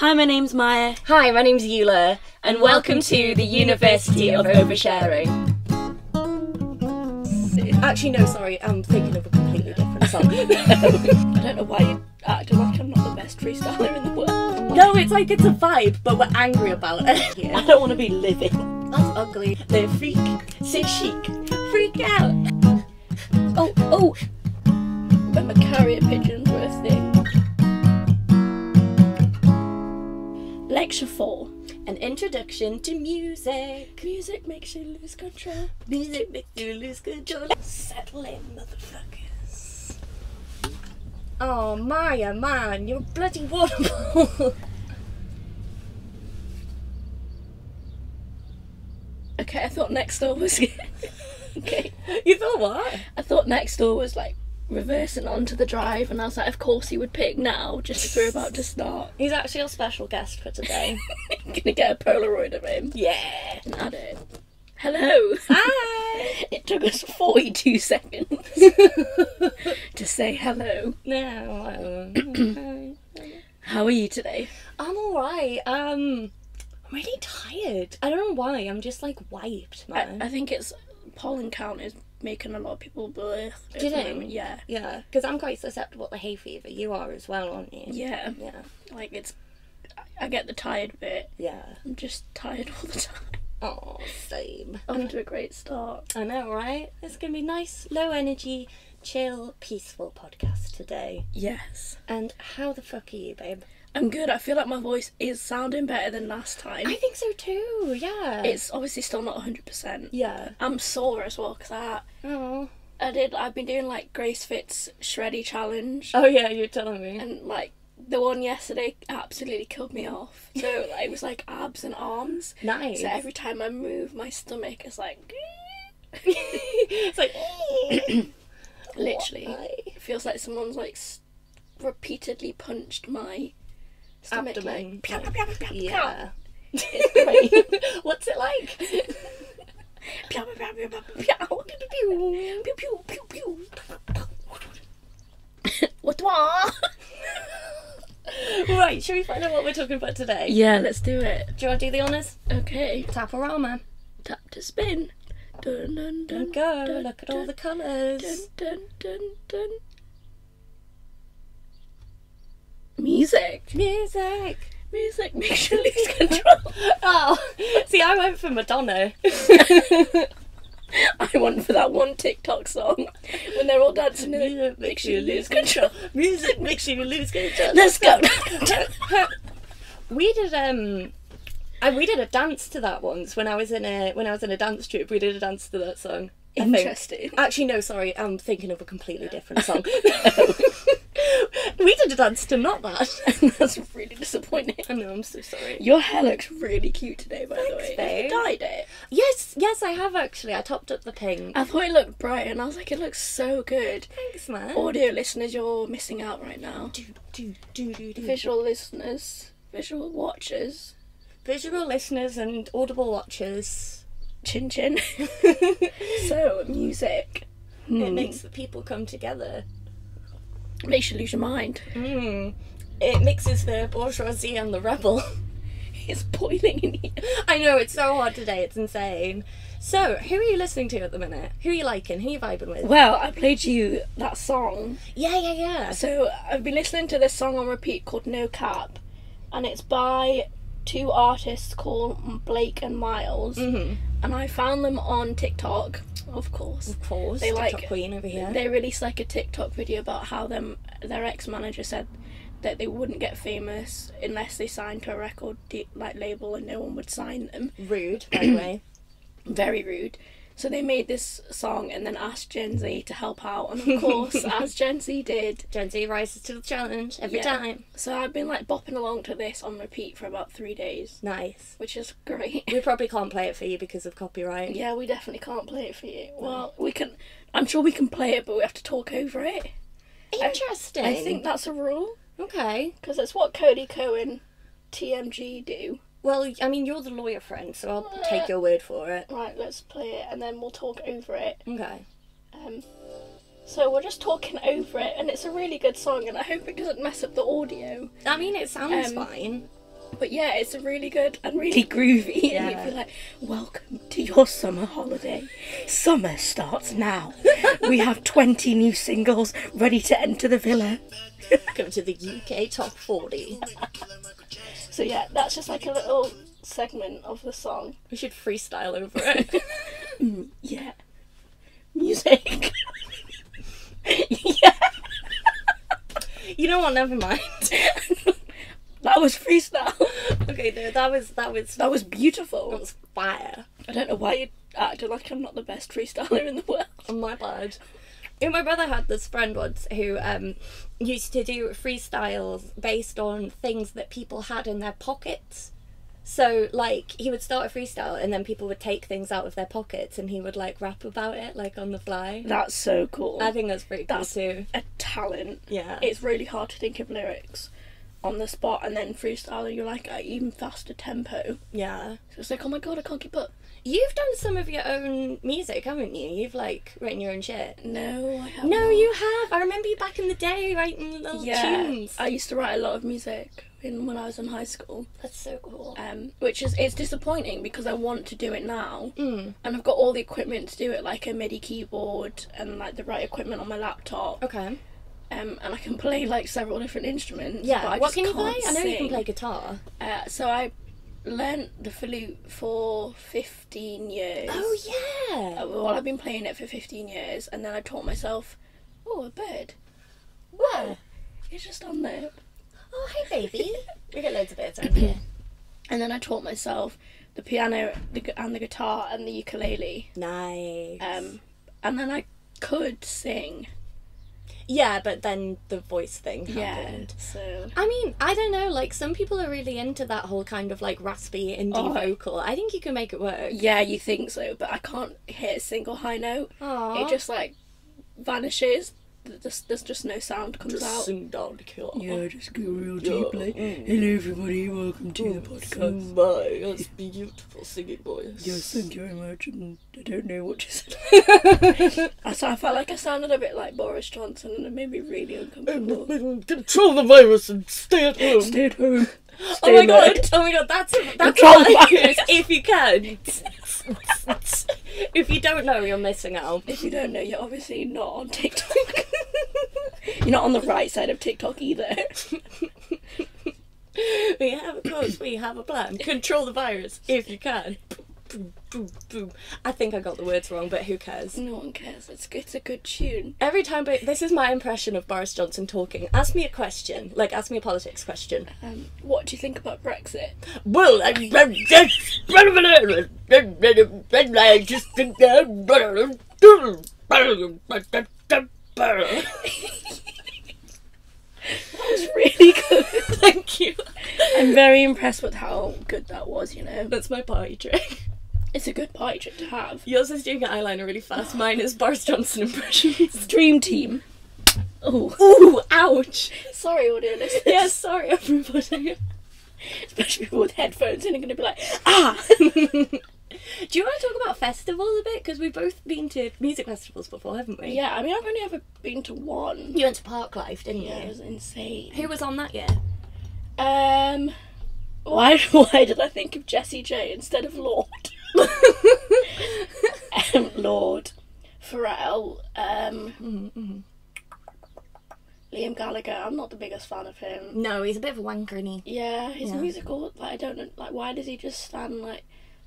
Hi, my name's Maya. Hi, my name's Eula. And welcome to the University of Oversharing. Actually, no, sorry, I'm thinking of a completely different song. I don't know why you acted like I'm not the best freestyler in the world. No, it's like it's a vibe, but we're angry about it. Yeah. I don't want to be living. That's ugly. They're freak. Say chic. Freak out. Oh, oh. Remember carrier pigeons were a thing. Lecture 4. An introduction to music. Music makes you lose control. Music makes you lose control. Settle in, motherfuckers. Oh, Maya, man, you're a bloody waterfall. Okay, I thought next door was... Okay. You thought what? I thought next door was like reversing onto the drive, and I was like, of course he would pick now, just as we're about to start. He's actually our special guest for today. I'm gonna get a Polaroid of him. Yeah. And add it. Hello. Hi. It took us 42 seconds to say hello. No. How are you today? I'm alright. I'm really tired. I don't know why. I'm just like wiped, man. I think it's pollen count is making a lot of people bleh. Do you think? Yeah. Yeah, because I'm quite susceptible to hay fever. You are as well, aren't you? Yeah. Yeah. Like, it's... I get the tired bit. Yeah. I'm just tired all the time. Oh, same. Off to a great start. I know, right? It's going to be nice, low-energy, chill, peaceful podcast today. Yes. And how the fuck are you, babe? I'm good. I feel like my voice is sounding better than last time. I think so too, yeah. It's obviously still not 100%. Yeah. I'm sore as well, because I've been doing, like, Grace Fitz Shreddy Challenge. Oh, yeah, you're telling me. And, like, the one yesterday absolutely killed me off. So, like, it was, like, abs and arms. Nice. So every time I move, my stomach is, like... It's like... Literally. It feels like someone's, like, repeatedly punched my... stomach abdomen. Like, yeah. It's great. What's it like? Right, should we find out what we're talking about today? Yeah, let's do it. Do you want to do the honours? Okay. Taparama. Tap to spin. Dun dun dun. Go. Dun, look at dun, all the colours. Dun dun dun dun. Music. Music. Music makes you lose control. Oh, see, I went for Madonna. I went for that one TikTok song when they're all dancing. Music makes you lose control. Music makes you lose control. Let's go. We did a dance to that once when I was in a dance troupe. We did a dance to that song. Interesting. Actually, no, sorry, I'm thinking of a completely different song. We did a dance to not that. That's really disappointing. I know, I'm so sorry. Your hair looks really cute today, by the way. Thanks, you dyed it. Yes, I have actually. I topped up the pink. I thought it looked bright, and I was like, it looks so good. Thanks, man. Audio listeners, you're missing out right now. Visual listeners, visual watchers. Visual listeners and audible watchers. Chin chin. So, music. It makes the people come together. Makes you lose your mind. It mixes the bourgeoisie and the rebel. It's boiling in here. I know, it's so hard today, it's insane. So, who are you listening to at the minute? Who are you liking? Who are you vibing with? Well, I played you that song. Yeah. So, I've been listening to this song on repeat called No Cap, and it's by two artists called Blake and Miles, and I found them on TikTok. Of course. They TikTok like queen over here. They released like a TikTok video about how their ex-manager said that they wouldn't get famous unless they signed to a record label, and no one would sign them. Rude, by the way. Very rude. So they made this song and then asked Gen Z to help out, and of course, as Gen Z did, Gen Z rises to the challenge every time. So I've been like bopping along to this on repeat for about 3 days. Nice. Which is great. We probably can't play it for you because of copyright. Yeah, we definitely can't play it for you. Well, we can. I'm sure we can play it, but we have to talk over it. Interesting. I think that's a rule. Okay. Because that's what Cody Cohen, TMG do. Well, I mean, you're the lawyer friend, so I'll take your word for it. Right, let's play it, and then we'll talk over it. Okay. So we're just talking over it, and it's a really good song, and I hope it doesn't mess up the audio. I mean, it sounds fine. But yeah, it's really good and really groovy, yeah. And you'd be like, welcome to your summer holiday. Summer starts now. We have 20 new singles ready to enter the villa. Welcome to the UK Top 40. So yeah, that's just like a little segment of the song. We should freestyle over it. Yeah. Music. Yeah. You know what, never mind. That was freestyle. Okay, no, that was beautiful. That was fire. I don't know why you acted like I'm not the best freestyler in the world. Oh, my bad. You know, my brother had this friend once who used to do freestyles based on things that people had in their pockets. So, like, he would start a freestyle and then people would take things out of their pockets and he would, like, rap about it, like, on the fly. That's so cool. I think that's pretty cool too. That's a talent. Yeah. It's really hard to think of lyrics on the spot and then freestyle and you're, like, at even faster tempo. Yeah. So it's like, oh my god, I can't keep up. You've done some of your own music, haven't you? You've, like, written your own shit. No, I haven't. No, you have. I remember you back in the day writing little tunes. I used to write a lot of music when I was in high school. That's so cool. Which is, it's disappointing because I want to do it now. And I've got all the equipment to do it, like a MIDI keyboard and, like, the right equipment on my laptop. Okay. And I can play, like, several different instruments. Yeah, but I what just can you play? Sing. I know you can play guitar. So I learnt the flute for 15 years. Oh, yeah! Well, I've been playing it for 15 years, and then I taught myself, oh, a bird. Wow. It's just on there. Oh, hey, baby. We got loads of birds around here. And then I taught myself the piano and the guitar and the ukulele. Nice. And then I could sing. Yeah, but then the voice thing happened. Yeah, so... I mean, I don't know, like, some people are really into that whole kind of, like, raspy indie vocal. I think you can make it work. Yeah, you think so, but I can't hit a single high note. Aww. It just, like, vanishes. There's just no sound comes out. Just sing down the killer. Yeah, just go real deeply. Hello, everybody, welcome to the podcast. Bye, that's beautiful singing voice. Yes, thank you very much, and I don't know what you said. I felt like I sounded a bit like Boris Johnson, and it made me really uncomfortable. Control the virus and stay at home. Stay at home. Stay oh my god, that's a virus if you can. If you don't know, you're missing out. If you don't know, you're obviously not on TikTok. You're not on the right side of TikTok either. We have a course, we have a plan. Control the virus if you can. Boom, boom, boom. I think I got the words wrong, but who cares? No one cares. It's a good tune. Every time, but this is my impression of Boris Johnson talking. Ask me a question, like ask me a politics question. What do you think about Brexit? Well, I just think that was really good. Thank you. I'm very impressed with how good that was. You know, that's my party trick. It's a good party trick to have. Yours is doing your eyeliner really fast. Mine is Boris Johnson impressions. Dream team. Oh. Ooh, ouch. Sorry, audio listeners. Yeah, sorry, everybody. Especially people with headphones in are going to be like, ah! Do you want to talk about festivals a bit? Because we've both been to music festivals before, haven't we? Yeah, I mean, I've only ever been to one. You went to Parklife, didn't you? Yeah, it was insane. Who was on that year? Why did I think of Jesse J instead of Lord? Lord Pharrell, Liam Gallagher. I'm not the biggest fan of him. No, he's a bit of a wanker, isn't he? Yeah, he's musical. Like, I don't know. Like, why does he just stand like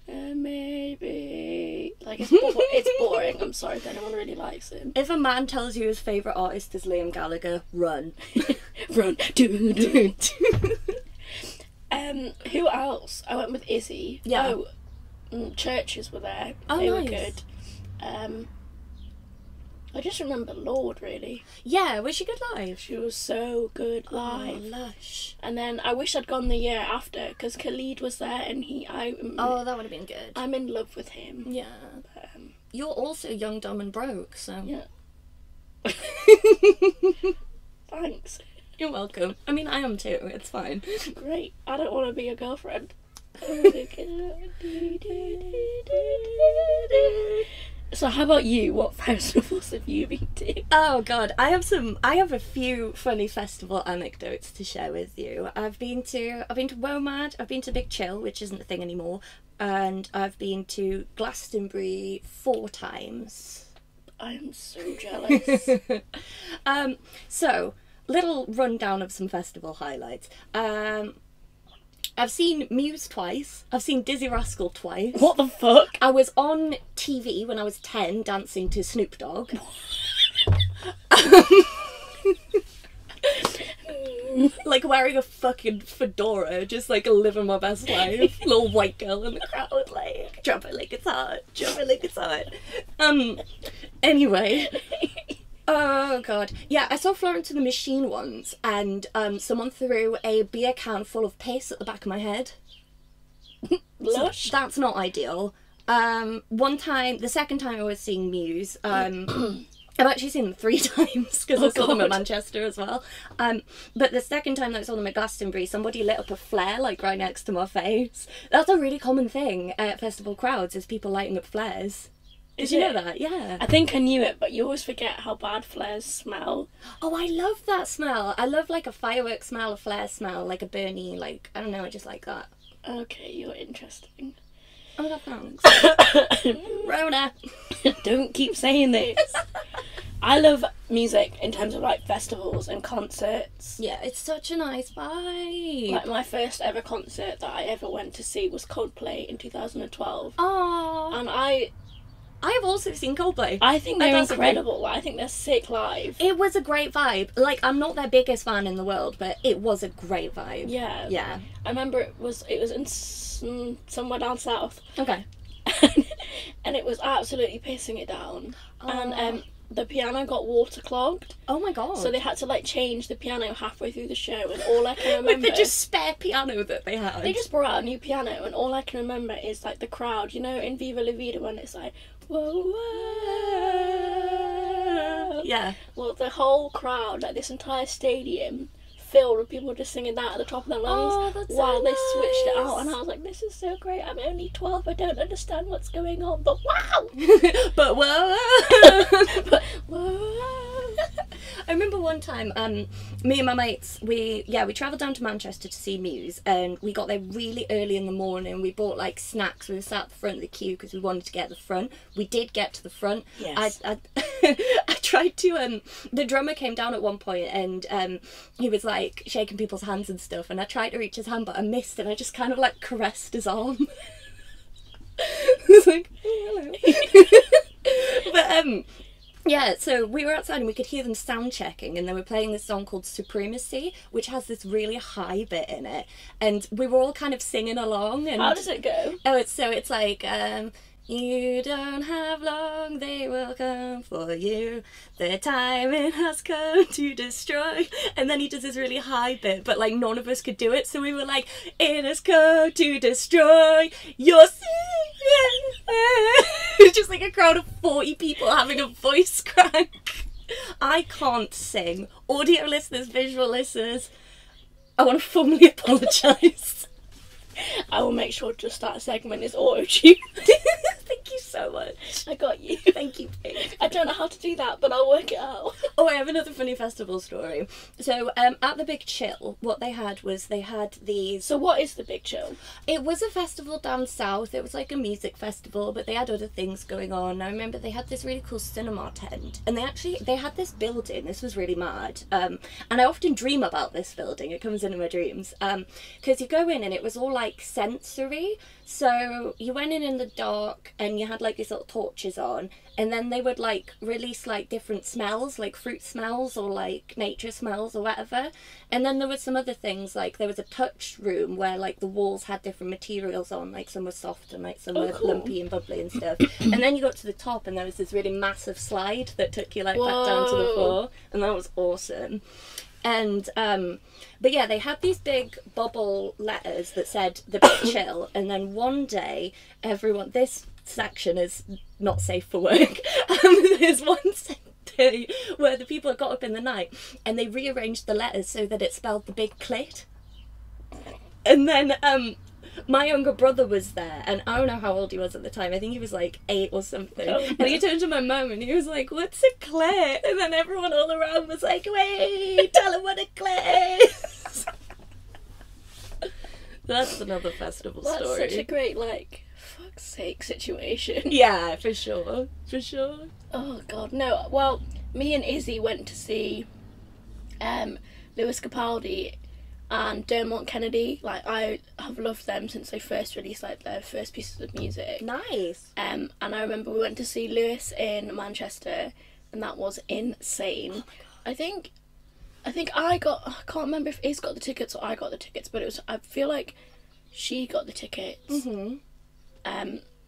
maybe? Like, it's boring. I'm sorry if anyone really likes him. If a man tells you his favourite artist is Liam Gallagher, run, run, do do do. Who else? I went with Izzy. Yeah. Oh, churches were there. Oh, they were good. I just remember Lord, really. Yeah, was she good live? She was so good live. Oh, lush. And then I wish I'd gone the year after because Khalid was there and oh, that would have been good. I'm in love with him. Yeah. But, you're also young, dumb and broke, so... Yeah. Thanks. You're welcome. I mean, I am too. It's fine. Great. I don't want to be your girlfriend. So how about you? What festivals have you been to? Oh god, I have a few funny festival anecdotes to share with you. I've been to WOMAD, I've been to Big Chill, which isn't a thing anymore, and I've been to Glastonbury 4 times. I am so jealous. So, little rundown of some festival highlights. I've seen Muse twice. I've seen Dizzy Rascal twice. What the fuck? I was on TV when I was 10 dancing to Snoop Dogg. Like wearing a fucking fedora, just like living my best life. Little white girl in the crowd, like, drop it like it's hot, drop it like it's hot. Anyway. Oh god, yeah, I saw Florence and the Machine once, and someone threw a beer can full of piss at the back of my head. Blush. So that's not ideal. The second time I was seeing Muse, I've actually seen them 3 times because I saw them at Manchester as well. But the second time that I saw them at Glastonbury, somebody lit up a flare like right next to my face. That's a really common thing at festival crowds, is people lighting up flares. Did you know that? Yeah. I think I knew it, but you always forget how bad flares smell. Oh, I love that smell. I love like a firework smell, a flare smell, like a burny, like, I don't know, I just like that. Okay, you're interesting. Oh my god, thanks. Rona. Don't keep saying this. I love music in terms of like festivals and concerts. Yeah, it's such a nice vibe. Like my first ever concert that I ever went to see was Coldplay in 2012. Oh. And I have also seen Coldplay. I think they're incredible. I think they're sick live. It was a great vibe. Like, I'm not their biggest fan in the world, but it was a great vibe. Yeah. Yeah. I remember it was in somewhere down south. Okay. And it was absolutely pissing it down. Oh. And the piano got water clogged. Oh my god. So they had to like change the piano halfway through the show, and all I can remember... With the just spare piano that they had. They just brought out a new piano, and all I can remember is like the crowd, you know, in Viva La Vida when it's like, whoa, whoa. Yeah. Well, the whole crowd, like this entire stadium, filled with people just singing that at the top of their lungs while they switched it out, and I was like, this is so great. I'm only 12, I don't understand what's going on, but wow. But whoa. But whoa. I remember one time me and my mates, we travelled down to Manchester to see Muse, and we got there really early in the morning. We bought like snacks. We were sat at the front of the queue because we wanted to get to the front. We did get to the front. Yes. I tried to the drummer came down at one point, and he was like shaking people's hands and stuff, and I tried to reach his hand but I missed it, and I just kind of like caressed his arm. I was like, oh, hello. But yeah, so we were outside and we could hear them sound checking, and they were playing this song called Supremacy, which has this really high bit in it, and we were all kind of singing along. And how does it go? Oh, it's like, you don't have long, they will come for you, the time it has come to destroy. And then he does this really high bit, but like none of us could do it, so we were like, it has come to destroy your secret. It's just like a crowd of 40 people having a voice crack. I can't sing. Audio listeners, visual listeners, I want to formally apologise. I will make sure just that segment is auto-tuned. Thank you so much. I got you. Thank you, babe. I don't know how to do that, but I'll work it out. Oh, I have another funny festival story. So at the Big Chill, what they had was they had these... So what is the Big Chill? It was a festival down south. It was like a music festival, but they had other things going on. I remember they had this really cool cinema tent, and they had this building. This was really mad. And I often dream about this building. It comes into my dreams. Because you go in and it was all like sensory. So you went in the dark, and you had like these little torches on, and then they would like release like different smells, like fruit smells or like nature smells or whatever. And then there were some other things, like there was a touch room where like the walls had different materials on, like some were soft and like some were lumpy and bubbly and stuff. And then you got to the top and there was this really massive slide that took you like back down to the floor, and that was awesome. And but yeah, they had these big bubble letters that said the Big Chill, and then one day everyone, this section is not safe for work. There's one day where the people got up in the night and they rearranged the letters so that it spelled the big clit, and then my younger brother was there, and I don't know how old he was at the time. I think he was like 8 or something. Oh, and he turned to my mum and he was like, "What's a clit?" And then everyone all around was like, "Wait, tell him what a clit is." That's another festival story. That's such a great, like, fuck's sake situation. Yeah, for sure. For sure. Oh, God, no. Well, me and Izzy went to see Lewis Capaldi and Dermot Kennedy. Like, I have loved them since they first released, like, their first pieces of music. Nice. And I remember we went to see Lewis in Manchester, and that was insane. Oh, my God. I think I got, I can't remember if Iz got the tickets or I got the tickets, but it was, I feel like she got the tickets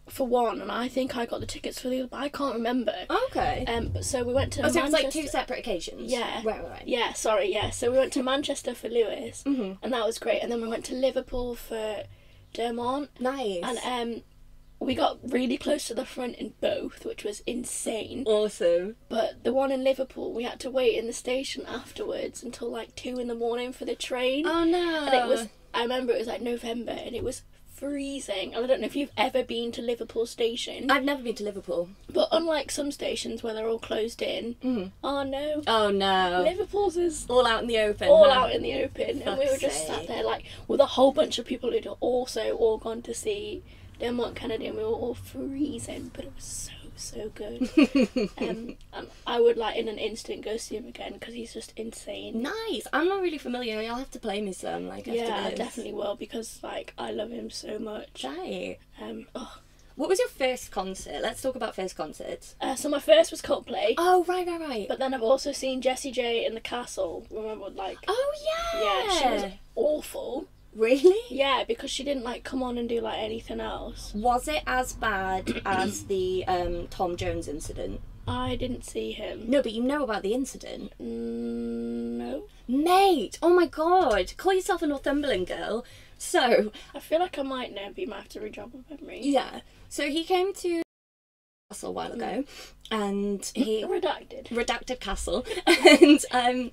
for one, and I think I got the tickets for the other, but I can't remember. Okay. But so we went to Manchester. So it was like two separate occasions? Yeah. Right. Yeah, sorry, yeah. So we went to Manchester for Lewis, and that was great, and then we went to Liverpool for Dermot. Nice. And we got really close to the front in both, which was insane. Awesome. But the one in Liverpool, we had to wait in the station afterwards until like 2 in the morning for the train. Oh no. And it was, I remember it was like November and it was freezing. And I don't know if you've ever been to Liverpool station. I've never been to Liverpool. But unlike some stations where they're all closed in, oh no. Oh no. Liverpool's is all out in the open. All out in the open. And we were just sat there like with a whole bunch of people who'd also all gone to see Dermot Kennedy, and we were all freezing, but it was so good. And I would, like, in an instant go see him again because he's just insane. Nice. I'm not really familiar. I'll have to play me some, like, after this. Yeah, I definitely will, because, like, I love him so much. Right. Oh. What was your first concert? Let's talk about first concerts. So my first was Coldplay. Oh, right. But then I've also seen Jesse J in the castle. Remember, like... Oh, yeah! Yeah, she was awful. Really? Yeah, because she didn't, like, come on and do, like, anything else. Was it as bad as the Tom Jones incident? I didn't see him. No, but you know about the incident. No. Mate! Oh, my God! Call yourself a Northumberland girl. So... I feel like I might know, but you might have to re-jog my memory. Yeah. So he came to... Castle a while ago, and he... Redacted. Redacted Castle. And,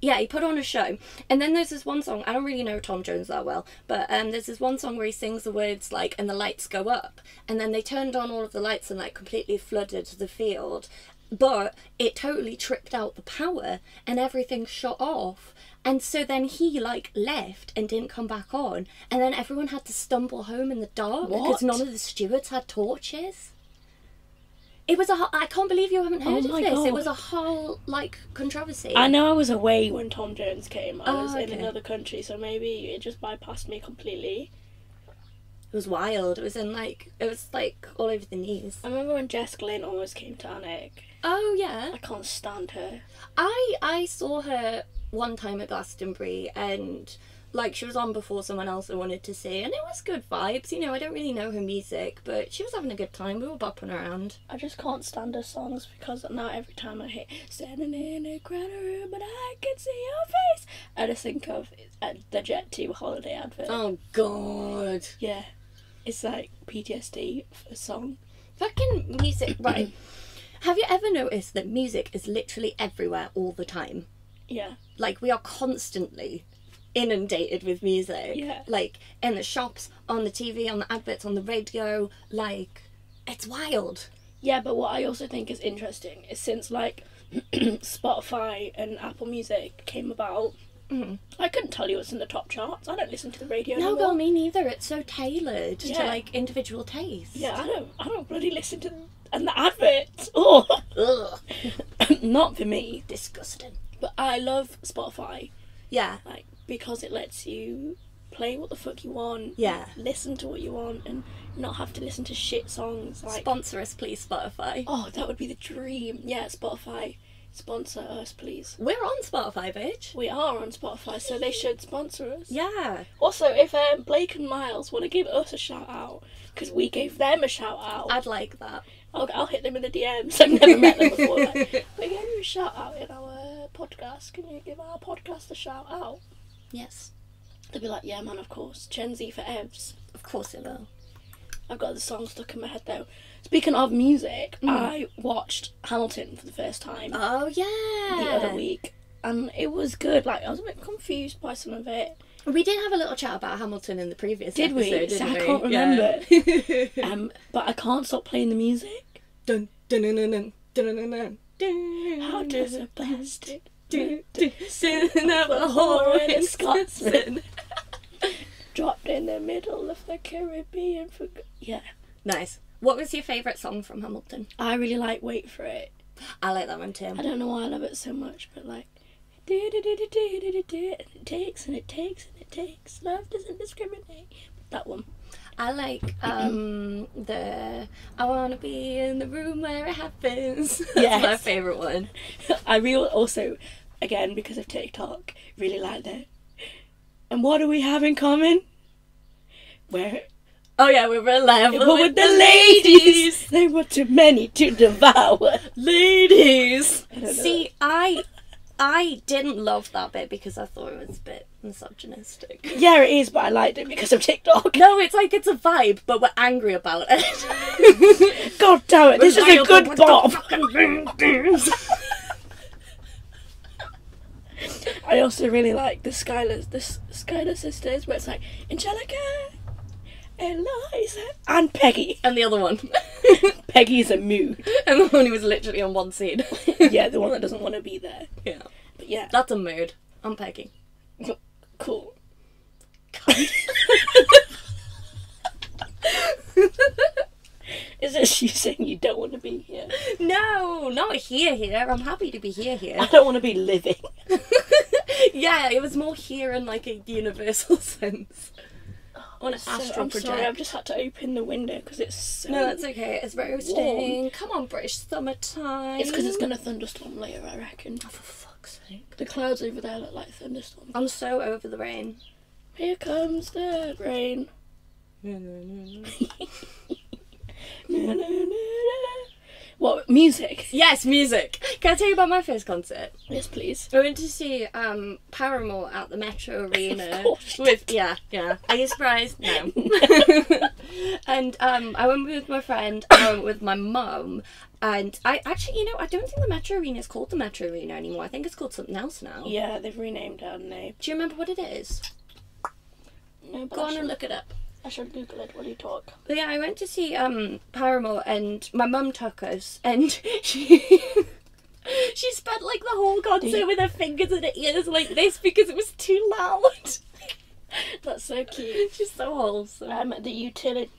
yeah, he put on a show, and then there's this one song, I don't really know Tom Jones that well, but there's this one song where he sings the words, like, "and the lights go up," and then they turned on all of the lights and, like, completely flooded the field, but it totally tripped out the power, and everything shut off, and so then he, like, left and didn't come back on, and then everyone had to stumble home in the dark. What? Because none of the stewards had torches. It was a... I can't believe you haven't heard of this. God. It was a whole, like, controversy. I know I was away when Tom Jones came. I was in another country, so maybe it just bypassed me completely. It was wild. It was in, like... It was, like, all over the news. I remember when Jess Glynn almost came to Anik. Oh, yeah. I can't stand her. I saw her one time at Glastonbury, and... Like, she was on before someone else I wanted to see, and it was good vibes. You know, I don't really know her music, but she was having a good time. We were bopping around. I just can't stand her songs, because now every time I hear "standing in a crowded room and I can see your face," I just think of the Jet 2 holiday advert. Oh, God. Yeah. It's like PTSD for a song. Fucking music, right. Have you ever noticed that music is literally everywhere all the time? Yeah. Like, we are constantly... inundated with music. Yeah. Like, in the shops, on the TV, on the adverts, on the radio, like, it's wild. Yeah, but what I also think is interesting is since, like, Spotify and Apple Music came about, I couldn't tell you what's in the top charts. I don't listen to the radio anymore. No, girl, me neither. It's so tailored to, like, individual tastes. Yeah, I don't bloody listen to the adverts. Oh. Ugh. Not for me. Disgusting. But I love Spotify. Yeah. Like, because it lets you play what the fuck you want, listen to what you want, and not have to listen to shit songs. Like, sponsor us, please, Spotify. Oh, that would be the dream. Yeah, Spotify, sponsor us, please. We're on Spotify, bitch. We are on Spotify, so they should sponsor us. Yeah. Also, if Blake and Miles want to give us a shout-out, because we gave them a shout-out. I'd like that. I'll hit them in the DMs. I've never met them before. Like, we gave you a shout-out in our podcast. Can you give our podcast a shout-out? Yes. They'll be like, yeah, man, of course. Gen Z for Evs. Of course it will. I've got the song stuck in my head, though. Speaking of music, I watched Hamilton for the first time. Oh, yeah. The other week. And it was good. Like, I was a bit confused by some of it. We did have a little chat about Hamilton in the previous episode, didn't we? I can't remember. Yeah. But I can't stop playing the music. Dun dun dun dun dun dun dun dun dun. How does a bastard do sin of a whore in Wisconsin? Dropped in the middle of the Caribbean for yeah. Nice. What was your favourite song from Hamilton? I really like Wait For It. I like that one too. I don't know why I love it so much, but like it takes and it takes and it takes. Love doesn't discriminate. That one. I like the I wanna be in the room where it happens. That's my favourite one. I really also, again because of TikTok, really like that. And what do we have in common? Where oh yeah, we were level with the ladies. They were too many to devour. Ladies. See, I didn't love that bit because I thought it was a bit misogynistic. Yeah, it is, but I liked it because of TikTok. No, it's like it's a vibe, but we're angry about it. God damn it, this is a good bop. I also really like the Skylar sisters, where it's like Angelica, Eliza, and Peggy. And the other one. Peggy's a mood. And the one who was literally on one scene. Yeah, the one that doesn't want to be there. Yeah. But yeah. That's a mood. I'm Peggy. Cool. Is this you saying you don't want to be here? No, not here, here. I'm happy to be here, here. I don't want to be living. Yeah, it was more here in like a universal sense. On an astral project. I'm sorry, I've just had to open the window because it's so no, that's okay. It's roasting. Warm. Come on, British summertime. It's because it's going to thunderstorm later, I reckon. Oh, for fuck's sake. The clouds over there look like thunderstorms. I'm so over the rain. Here comes the rain. What, music? Yes, music. Can I tell you about my first concert? Yes, please. I went to see Paramore at the Metro Arena. Of course. With yeah. Are you surprised? No. And I went with my friend, I went with my mum, and I actually, you know, I don't think the Metro Arena is called the Metro Arena anymore. I think it's called something else now. Yeah, they've renamed it, haven't they? Do you remember what it is? No, but go on and look it up. I should Google it while you talk. But yeah, I went to see Paramore and my mum took us and she she spent like the whole concert with her fingers in her ears like this because it was too loud. That's so cute. She's so wholesome. I'm at the Utilia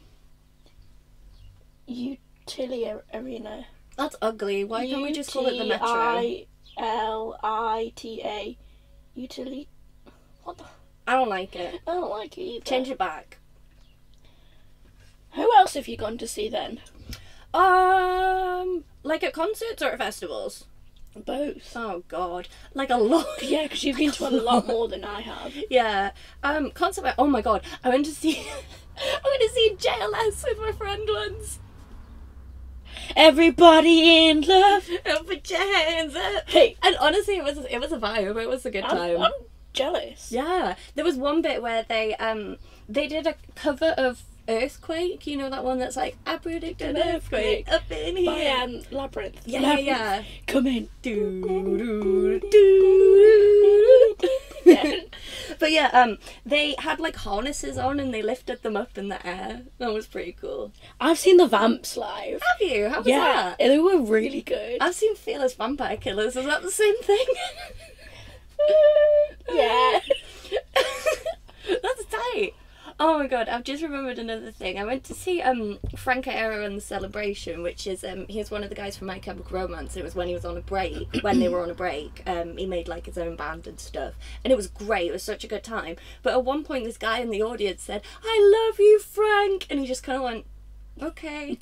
Arena. That's ugly. Why can't we just call it the Metro? UTILITA. Utility. What the? I don't like it. I don't like it either. Change it back. Who else have you gone to see then? Like at concerts or at festivals? Both. Oh god, like a lot. Yeah, because you've been to a lot more than I have. Yeah. Concert. Oh my god, I went to see JLS with my friend once. Everybody in love, put your hands up. Hey. And honestly, it was a vibe. It was a good time. I'm jealous. Yeah. There was one bit where they did a cover of Earthquake, you know that one that's like I predict an earthquake up in here. By, Labyrinth. Yeah, Labyrinth. Yeah. Come in. Yeah. But yeah, they had like harnesses on and they lifted them up in the air. That was pretty cool. I've seen the Vamps live. Have you? How was that? They were really good. I've seen Fearless Vampire Killers. Is that the same thing? Yeah. That's tight. Oh my god, I've just remembered another thing. I went to see Frank Aero and the Celebration, which is, he's one of the guys from My Chemical Romance. It was when he was on a break, when they were on a break. He made like his own band and stuff. And it was great, it was such a good time. But at one point this guy in the audience said, "I love you, Frank!" And he just kind of went, "Okay."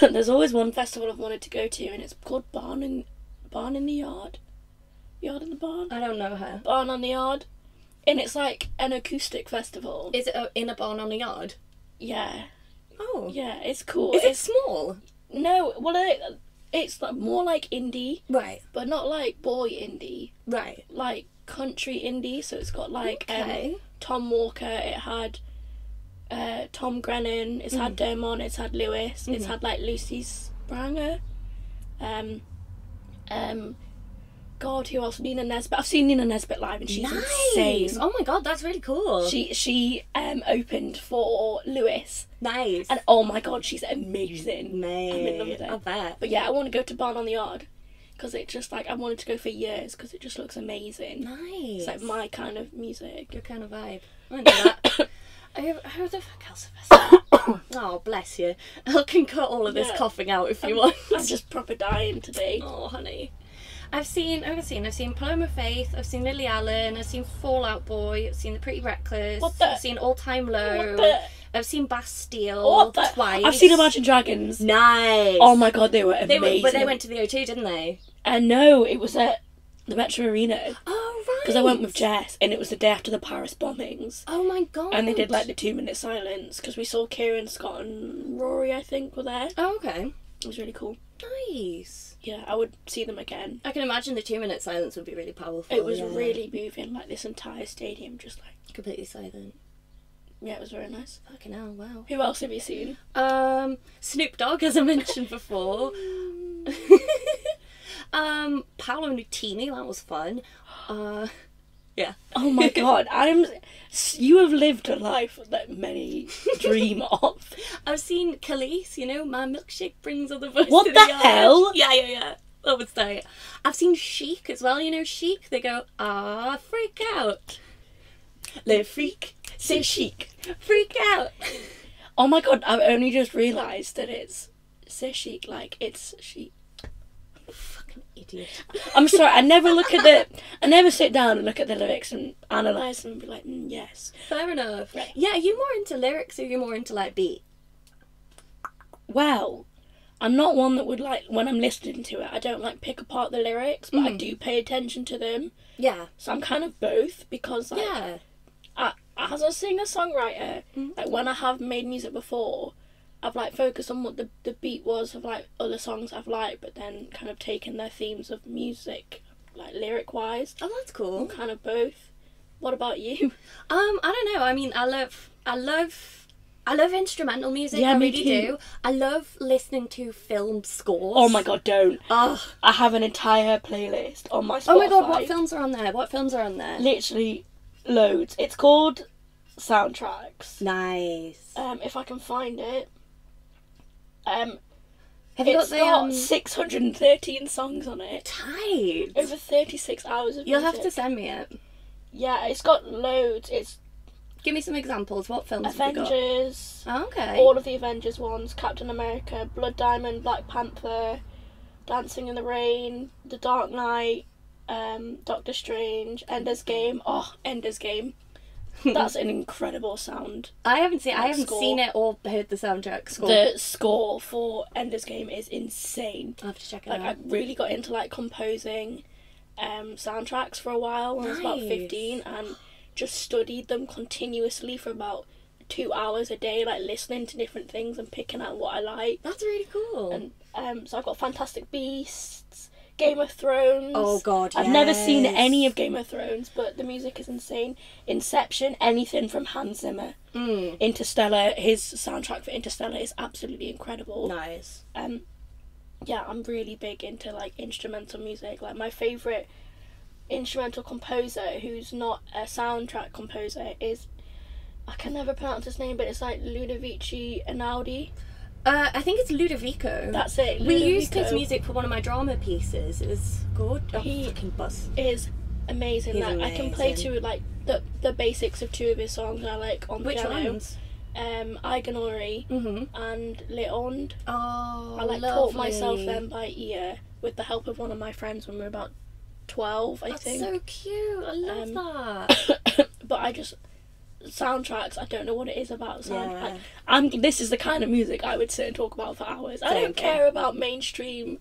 There's always one festival I've wanted to go to and it's called Barn in the Yard. Yard in the Barn? I don't know her. Barn on the Yard. And it's like an acoustic festival. Is it in a barn on a yard? Yeah. Oh. Yeah, it's cool. Is it small? No, well, it's like more like indie. Right. But not like boy indie. Right. Like country indie, so it's got like Tom Walker, it had Tom Grennan, it's had Dermot, it's had Lewis, it's had like Lucy Spranger, God, who else? Nina Nesbitt. I've seen Nina Nesbitt live and she's insane. Oh my God, that's really cool. She opened for Lewis. Nice. And oh my God, she's amazing. Mate, I'm in love with her. I bet. But yeah, I want to go to Barn on the Yard because it just, like, I wanted to go for years because it just looks amazing. Nice. It's like my kind of music. Your kind of vibe. I know that. Who the fuck else have I seen? Oh, bless you. I can cut all of this coughing out if you want. I'm just proper dying today. Oh, honey. I've seen Paloma Faith, I've seen Lily Allen, I've seen Fallout Boy, I've seen The Pretty Reckless, I've seen All Time Low, I've seen Bastille twice. I've seen Imagine Dragons. Nice. Oh my God, they were amazing. But they went to the O2, didn't they? No, it was at the Metro Arena. Oh, right. Because I went with Jess, and it was the day after the Paris bombings. Oh my God. And they did like the 2-minute silence, because we saw Kieran, Scott and Rory, I think, were there. Oh, okay. It was really cool. Nice. Yeah, I would see them again. I can imagine the 2-minute silence would be really powerful. It was really moving, like this entire stadium just like completely silent. Yeah, it was very nice. Fucking hell, wow. Who else have you seen? Snoop Dogg, as I mentioned before. Paolo Nutini, that was fun. Yeah. Oh my God, you have lived a life that many dream of. I've seen Khalees, you know, my milkshake brings all the voice to the hell? Yeah. That was tight. I've seen Chic as well, you know, Chic. They go, ah, freak out. Le freak, say Chic. Freak out. Oh my God, I've only just realised that it's say Chic, like it's Chic. Idiot. I'm sorry, I never look at the sit down and look at the lyrics and analyse them and be like, yes. Fair enough. Right. Yeah, are you more into lyrics or are you more into like beat? Well, I'm not one that would like, when I'm listening to it, I don't like pick apart the lyrics, but I do pay attention to them. Yeah. So I'm kind of both because like, as a singer-songwriter, like when I have made music before, I've like focused on what the beat was of like other songs I've liked, but then kind of taken their themes of music, like lyric wise. Oh, that's cool. I'm kind of both. What about you? I don't know. I mean, I love instrumental music. Yeah, I really do. I love listening to film scores. Oh my God, don't. Ugh. I have an entire playlist on my Spotify. Oh my God, what films are on there? Literally loads. It's called soundtracks. Nice. If I can find it. Have you got 613 songs on it. Tight. Over 36 hours of music. You'll have to send me it. Yeah, it's got loads. Give me some examples. What films Avengers. Have you got? Oh, okay. All of the Avengers ones. Captain America, Blood Diamond, Black Panther, Dancing in the Rain, The Dark Knight, Doctor Strange, Ender's Game. Oh, Ender's Game. That's an incredible sound. I haven't seen it or heard the soundtrack score. The score for Ender's Game is insane. I have to check it out. I really got into like composing soundtracks for a while when I was about 15 and just studied them continuously for about 2 hours a day, like listening to different things and picking out what I like. That's really cool. And so I've got Fantastic Beasts, Game of Thrones. Oh God, yes. I've never seen any of Game of Thrones, but the music is insane. Inception, anything from Hans Zimmer. Interstellar, his soundtrack for Interstellar is absolutely incredible. Nice. Yeah, I'm really big into like instrumental music. Like my favourite instrumental composer who's not a soundtrack composer is, I can never pronounce his name, but it's like Ludovici Einaudi. I think it's Ludovico. That's it, Ludovico. We used his music for one of my drama pieces. It was good. Oh, he is amazing. He's amazing. I can play the basics of two of his songs I like on piano. Which ones? Eigenori and Leonde. Oh, I like taught myself them by ear with the help of one of my friends when we were about 12, I think. That's so cute. I love that. But I just... soundtracks, I don't know what it is about soundtrack. Yeah. This is the kind of music I would sit and talk about for hours. I don't care about mainstream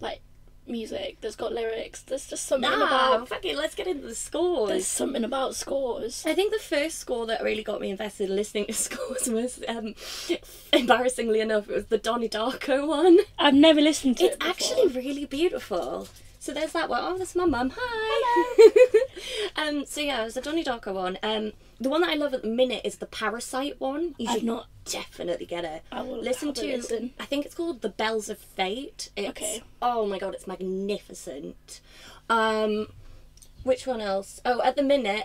like music that's got lyrics. There's just something about fucking, let's get into the scores. There's something about scores. I think the first score that really got me invested in listening to scores was embarrassingly enough, it was the Donnie Darko one. I've never listened to it before. It's actually really beautiful. So there's that one. Oh, that's my mum. Hi. Hello. So yeah, it was the Donnie Darko one. The one that I love at the minute is the Parasite one. You should not definitely get it. I will listen to. Listen. I think it's called The Bells of Fate. It's, okay. Oh my god, it's magnificent. Which one else? Oh, at the minute,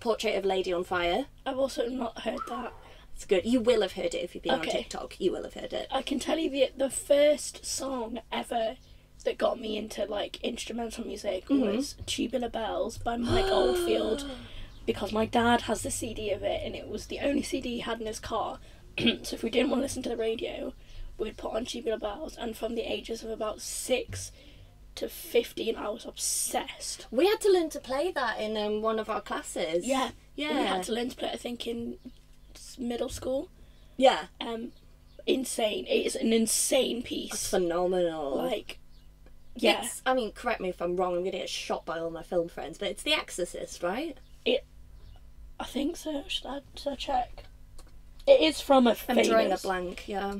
Portrait of a Lady on Fire. I've also not heard that. It's good. You will have heard it if you've been on TikTok. You will have heard it. I can tell you the first song ever that got me into like instrumental music was Tubular Bells by Mike Oldfield, because my dad has the CD of it and it was the only CD he had in his car. So if we didn't want to listen to the radio, we'd put on Tubular Bells, and from the ages of about 6 to 15, I was obsessed. We had to learn to play that in one of our classes. Yeah, yeah. We had to learn to play it, I think, in middle school. Yeah. Insane. It is an insane piece. It's phenomenal. Like, yeah. It's, I mean, correct me if I'm wrong, I'm going to get shot by all my film friends, but it's The Exorcist, right? I think so. Should I check? It is from a famous... I'm drawing a blank, yeah.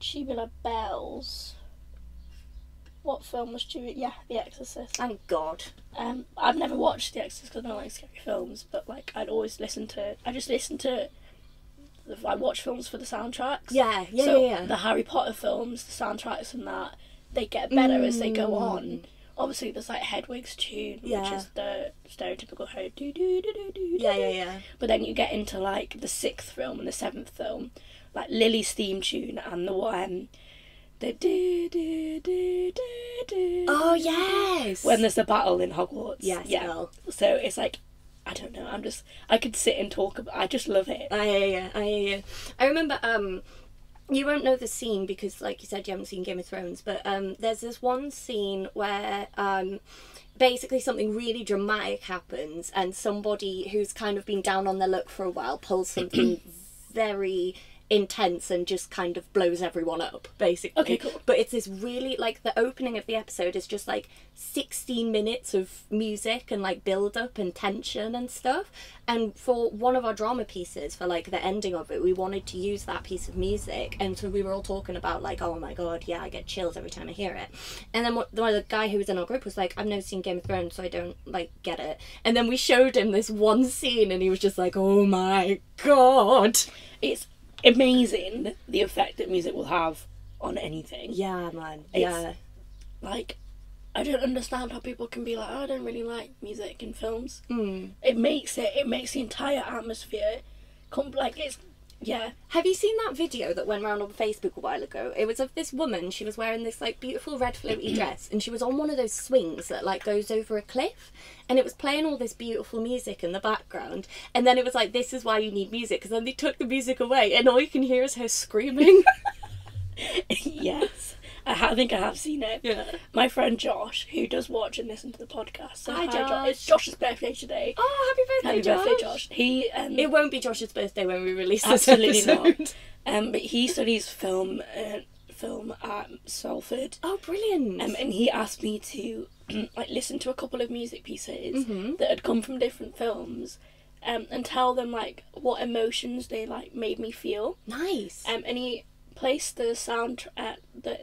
Tubular Bells. What film was Tubular... Yeah, The Exorcist. Thank God. I've never watched The Exorcist because I don't like scary films, but like I'd always listen to... I just listen to... I watch films for the soundtracks. Yeah, yeah, so yeah. The Harry Potter films, the soundtracks and that, they get better as they go on. Obviously, there's like Hedwig's tune, which is the stereotypical her do-do-do-do-do. Yeah, yeah, yeah. But then you get into like the 6th film and the 7th film, like Lily's theme tune and the one, the do-do-do-do-do. Oh, yes! When there's the battle in Hogwarts. Yes, yeah. Well. So it's like, I don't know, I'm just, I could sit and talk about, I just love it. I hear you. I remember, you won't know the scene because, like you said, you haven't seen Game of Thrones, but there's this one scene where basically something really dramatic happens and somebody who's kind of been down on their luck for a while pulls something very intense and just kind of blows everyone up, basically. Okay, cool. But it's this really, like, the opening of the episode is just, like, 16 minutes of music and, like, build-up and tension and stuff. And for one of our drama pieces, for, like, the ending of it, we wanted to use that piece of music. And so we were all talking about, like, oh, my God, yeah, I get chills every time I hear it. And then the guy who was in our group was like, I've never seen Game of Thrones, so I don't, like, get it. And then we showed him this one scene, and he was just like, oh, my God. It's amazing the effect that music will have on anything. Yeah, man. It's, yeah, like I don't understand how people can be like, oh, I don't really like music in films. It makes the entire atmosphere like it's... Yeah. Have you seen that video that went around on Facebook a while ago? It was of this woman, she was wearing this like beautiful red floaty dress and she was on one of those swings that like goes over a cliff, and it was playing all this beautiful music in the background, and then it was like, this is why you need music, because then they took the music away and all you can hear is her screaming. Yes. I think I have seen it. Yeah. My friend Josh, who does watch and listen to the podcast. So hi, Josh. It's Josh's birthday today. Oh, happy birthday, Josh. He it won't be Josh's birthday when we release this episode. Not. But he studies film at Salford. Oh, brilliant. And he asked me to like listen to a couple of music pieces that had come from different films, and tell them like what emotions they like made me feel. Nice. And he placed the sound at the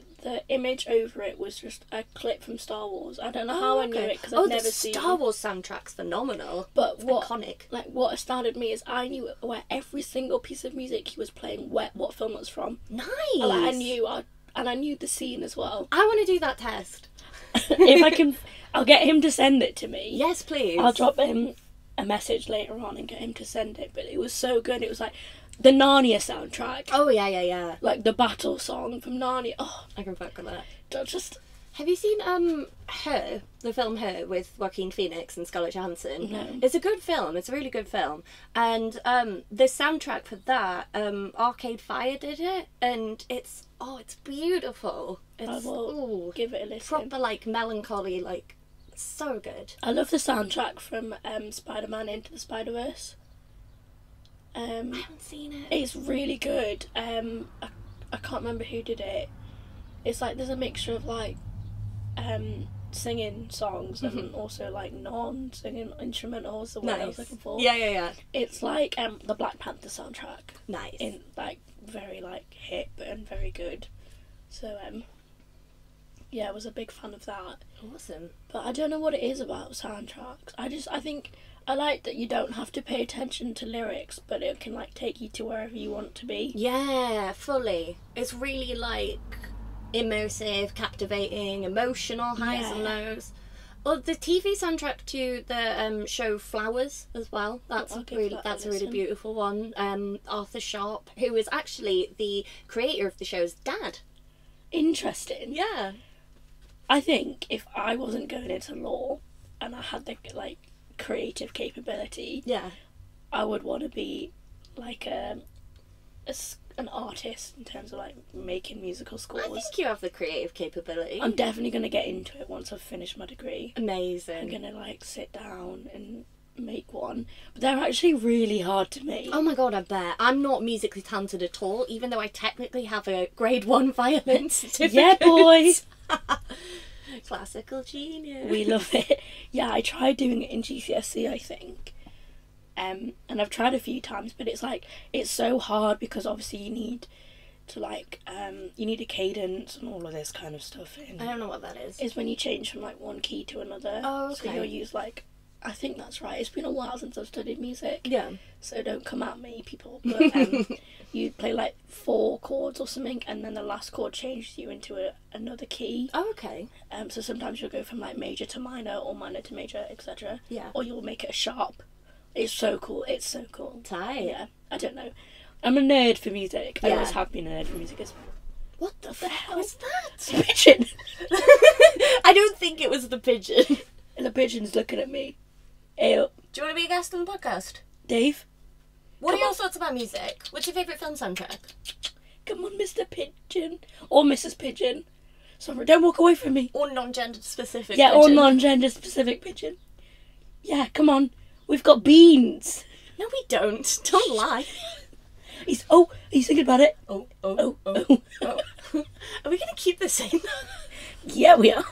image over it was just a clip from Star Wars. I don't know how I knew it because I've never seen... Oh, the Star Wars soundtrack's phenomenal. But it's iconic. Like, what astounded me is I knew where every single piece of music he was playing, what film it was from. Nice! And like, I knew the scene as well. I want to do that test. If I can... I'll get him to send it to me. Yes, please. I'll drop him a message later on and get him to send it, but it was so good. It was like... The Narnia soundtrack. Oh, yeah, yeah, yeah. Like, the battle song from Narnia. Oh, I can fuck with that. Have you seen Her, the film Her, with Joaquin Phoenix and Scarlett Johansson? No. It's a good film. It's a really good film. And the soundtrack for that, Arcade Fire did it, and it's... Oh, it's beautiful. It's, I will give it a listen. Proper, like, melancholy, like, so good. I love the soundtrack from Spider-Man Into the Spider-Verse. I haven't seen it. It's really good. I can't remember who did it. It's like there's a mixture of like singing songs and also like non-singing instrumentals. The one I was looking for. Yeah, yeah, yeah. It's like the Black Panther soundtrack. Nice. In like very like hip and very good. So yeah, was a big fan of that. Awesome. But I don't know what it is about soundtracks. I think I like that you don't have to pay attention to lyrics, but it can like take you to wherever you want to be. Yeah, fully. It's really like immersive, captivating, emotional, highs and lows. Or the TV soundtrack to the show Flowers as well. That's a really beautiful one. Arthur Sharpe, who is actually the creator of the show's dad. Interesting. Yeah. I think if I wasn't going into law and I had the like creative capability, yeah, I would want to be like an artist in terms of like making musical scores. I think you have the creative capability. I'm definitely going to get into it once I've finished my degree. Amazing. I'm going to like sit down and make one, but they're actually really hard to make. Oh my god, I bet. I'm not musically talented at all, even though I technically have a grade 1 violin certificate. Yeah, boys. Classical genius. We love it. Yeah, I tried doing it in GCSE, I think. And I've tried a few times, but it's like, it's so hard because obviously you need to like, you need a cadence and all of this kind of stuff. I don't know what that is. It's when you change from like one key to another. Oh, okay. So you'll use like, I think that's right. It's been a while since I've studied music. Yeah. So don't come at me, people. But you play like 4 chords or something, and then the last chord changes you into another key. Oh, okay. So sometimes you'll go from like major to minor or minor to major, etc. Yeah. Or you'll make it a sharp. It's so cool. It's so cool. Tight. Yeah. I don't know. I'm a nerd for music. Yeah. I always have been a nerd for music as well. What the hell is that? Pigeon. I don't think it was the pigeon. And the pigeon's looking at me. Ew. Do you want to be a guest on the podcast? Dave? What are your thoughts about music? What's your favourite film soundtrack? Come on, Mr. Pigeon. Or Mrs. Pigeon. Sorry, don't walk away from me. Or non-gender specific pigeon. Yeah, or non-gender specific pigeon. Yeah, come on. We've got beans. No, we don't. Don't lie. He's thinking about it. Oh. Are we going to keep this in? Yeah, we are.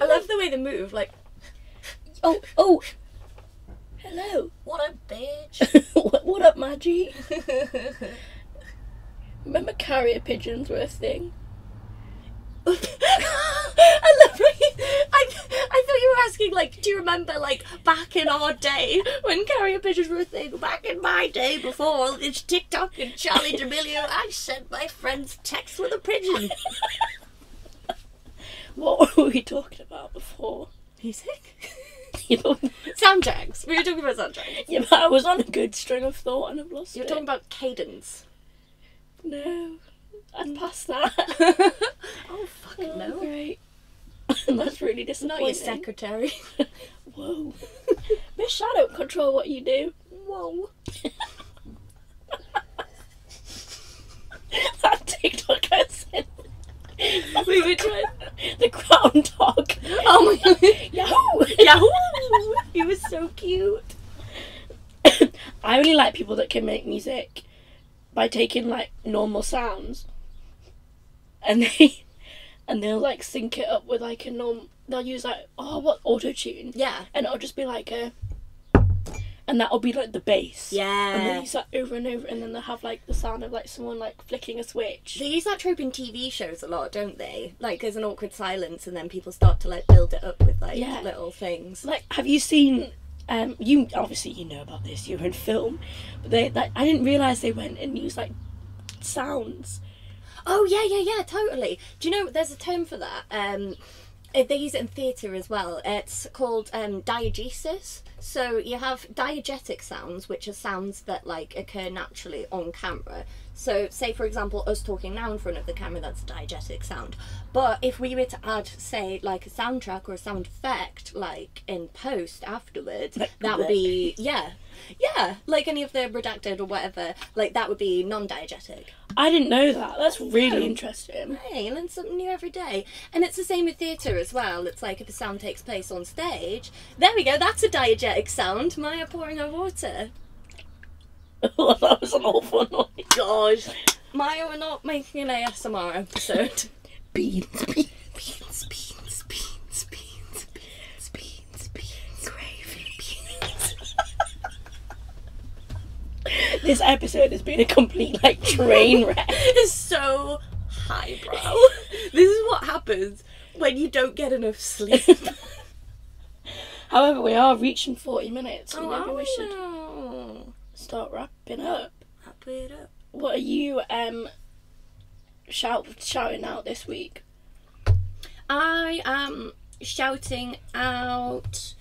I love the way they move, like... Oh. Hello. What up, bitch? what up, my G? Remember carrier pigeons were a thing? I love it. I thought you were asking, like, do you remember, like, back in our day when carrier pigeons were a thing? Back in my day before all this TikTok and Charlie D'Amelio, I sent my friends texts with a pigeon. What were we talking about before? Music? Soundtracks. We were talking about soundtracks. Yeah, but I was on a good string of thought and I've lost it. You're talking about cadence. No. I'd pass that. Oh, fucking no. Great. That's really disappointing. Not your secretary. Whoa. Miss, I don't control what you do. Whoa. That TikTok I said. We were trying... The groundhog. Oh my god. Yahoo! He was so cute. I only like people that can make music by taking like normal sounds and they'll like sync it up with like a they'll use like auto-tune. Yeah. And it'll just be like a and that'll be like the bass. Yeah. And they use that over and over, and then they'll have like the sound of like someone like flicking a switch. They use that trope in TV shows a lot, don't they? Like there's an awkward silence and then people start to like build it up with like little things. Like, have you seen you obviously you know about this, you're in film, but they like, I didn't realise they went and used like sounds. Oh yeah, totally. Do you know there's a term for that? They use it in theatre as well. It's called diegesis. So you have diegetic sounds, which are sounds that like occur naturally on camera. So say for example us talking now in front of the camera, that's a diegetic sound. But if we were to add say like a soundtrack or a sound effect like in post afterwards, that would be yeah, like any of the redacted or whatever, like that would be non-diegetic. I didn't know that. That's really interesting. Hey, you learn something new every day. And it's the same with theatre as well. It's like if a sound takes place on stage, there we go, that's a diegetic sound. Maya pouring her water. Oh, that was an awful noise. Gosh. Maya, we're not making an ASMR episode. Beans, gravy, beans. This episode has been a complete, like, train wreck. It's so highbrow. This is what happens when you don't get enough sleep. However, we are reaching 40 minutes. So maybe we should start wrapping up. Wrap it up. What are you shouting out this week? I am shouting out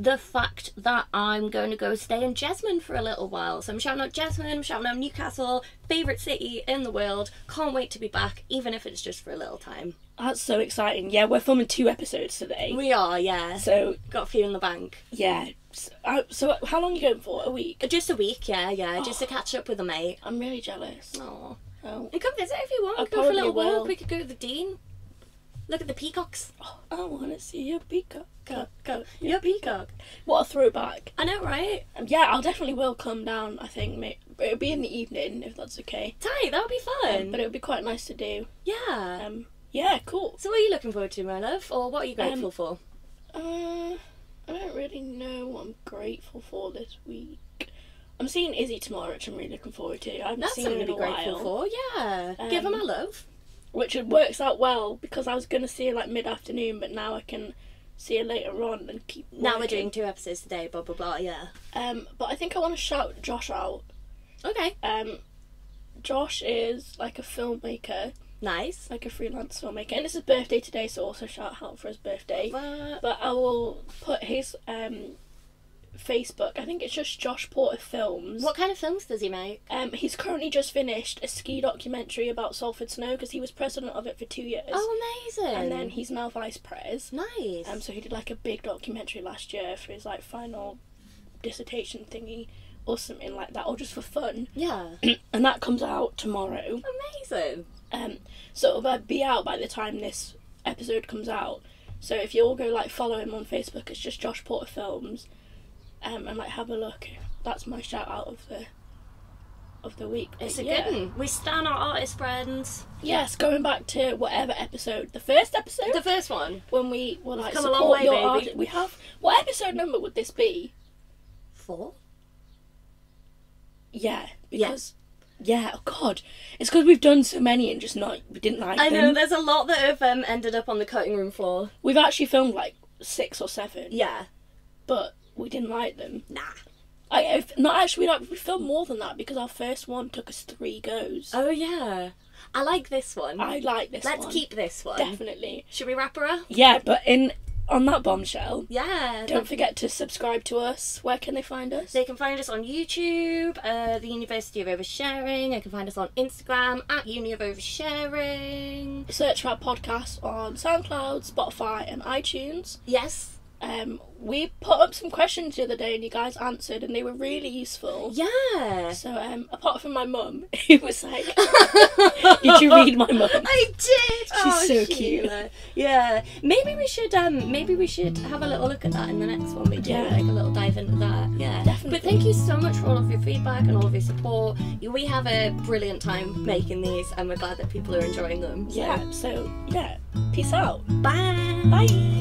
the fact that I'm going to go stay in Jesmond for a little while. So I'm shouting out Jesmond, I'm shouting out Newcastle, favourite city in the world. Can't wait to be back, even if it's just for a little time. That's so exciting. Yeah, we're filming 2 episodes today. We are, yeah. So, got a few in the bank. Yeah. So how long are you going for? A week? Just a week, yeah. Oh, just to catch up with a mate. I'm really jealous. Aww. Oh. And come visit if you want. Go for a little walk. We could go to the Dean. Look at the peacocks. Oh, I want to see your peacock. Go. Your peacock. What a throwback. I know, right? Yeah, I'll definitely will come down, I think. It'll be in the evening, if that's okay. Tight, that'll be fun. But it'll be quite nice to do. Yeah. Yeah, cool. So what are you looking forward to, my love? Or what are you grateful for? I don't really know what I'm grateful for this week. I'm seeing Izzy tomorrow, which I'm really looking forward to. I haven't seen her in a while. That's something to be grateful for, yeah. Give her my love. Which works out well, because I was going to see her like mid-afternoon, but now I can see her later on and keep working. Now we're doing 2 episodes today, blah, blah, blah, yeah. But I think I want to shout Josh out. Okay. Josh is like a filmmaker. Nice. Like a freelance filmmaker. And it's his birthday today, so also shout out for his birthday. But I will put his Facebook. I think it's just Josh Porter Films. What kind of films does he make? He's currently just finished a ski documentary about Salford Snow because he was president of it for 2 years. Oh, amazing. And then he's now vice-pres. Nice. So he did like a big documentary last year for his like final dissertation thingy or something like that, or just for fun. Yeah. And that comes out tomorrow. Amazing. So it'll be out by the time this episode comes out. So if you all go like follow him on Facebook, it's just Josh Porter Films. And like have a look. That's my shout out of the week. It's a good one. We stan our artist friends. Yes, going back to whatever episode, the first one when we were like, come a long way, baby. Artist. We have, what episode number would this be? 4. Yeah, because. Yeah. Yeah, oh God. It's because we've done so many and just not, we didn't like them. I know, there's a lot that have ended up on the cutting room floor. We've actually filmed like 6 or 7. Yeah. But we didn't like them. Nah. We filmed more than that because our first one took us 3 goes. Oh yeah. I like this one. I like this one. Let's keep this one. Definitely. Should we wrap her up? Yeah, but on that bombshell. Yeah. Don't forget to subscribe to us. Where can they find us? They can find us on YouTube, the University of Oversharing. They can find us on Instagram, @UniofOversharing. Search for our podcast on SoundCloud, Spotify and iTunes. Yes. We put up some questions the other day and you guys answered and they were really useful. Yeah. So apart from my mum, who was like, did you read my mum? I did. She's so cute. Yeah. Maybe we should have a little look at that in the next one. We do like a little dive into that. Yeah. Definitely. But thank you so much for all of your feedback and all of your support. We have a brilliant time making these and we're glad that people are enjoying them. So. Yeah. So yeah. Peace out. Bye. Bye.